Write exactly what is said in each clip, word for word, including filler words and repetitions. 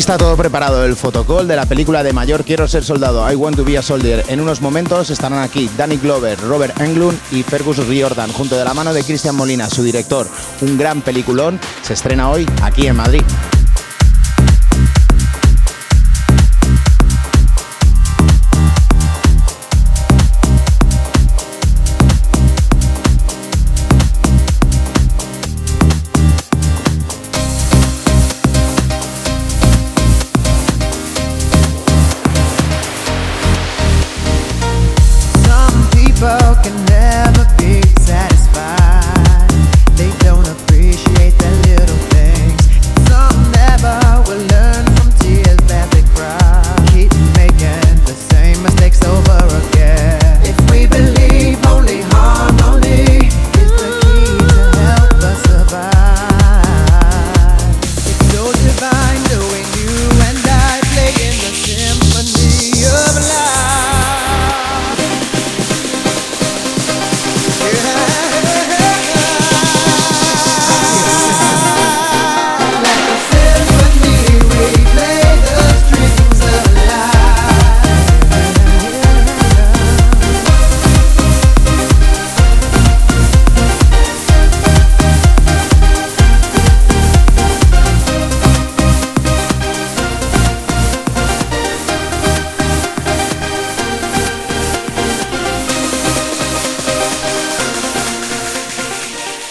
Aquí está todo preparado, el fotocall de la película de Mayor Quiero Ser Soldado, I Want To Be A Soldier. En unos momentos estarán aquí Danny Glover, Robert Englund y Fergus Riordan, junto de la mano de Christian Molina, su director. Un gran peliculón, se estrena hoy aquí en Madrid.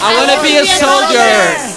I want to be a soldier!